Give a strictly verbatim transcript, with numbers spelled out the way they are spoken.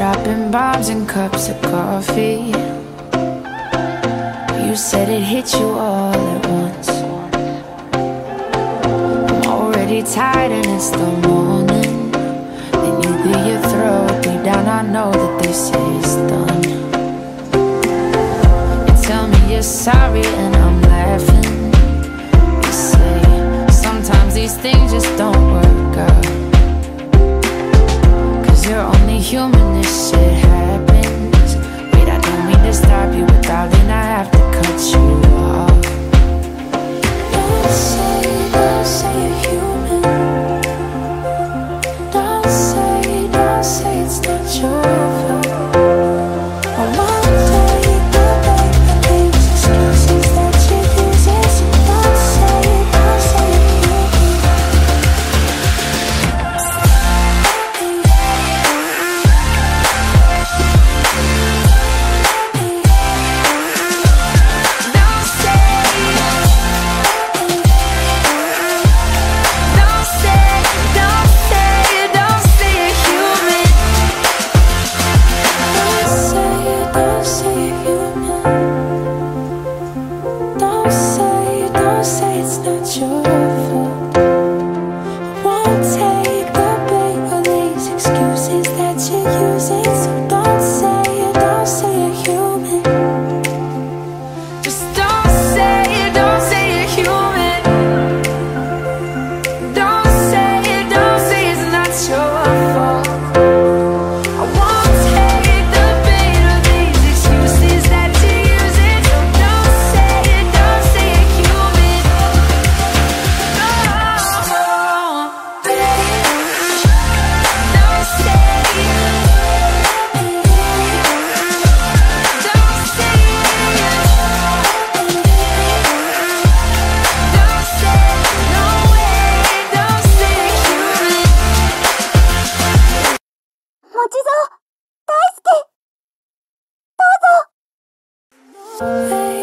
dropping bombs in cups of coffee. You said it hit you all at once. I'm already tired and it's the morning. Then you clear your throat, deep down I know that this is done. You tell me you're sorry and I'm laughing. You say sometimes these things just don't work out. You're only human, this shit happens. Wait, I don't mean to stop you, but darling, I have to cut you off. Don't say, don't say you're human. Don't say, don't say it's not your fault. I won't take the bait, the excuses that she uses. Don't say, don't say you're human. Hey.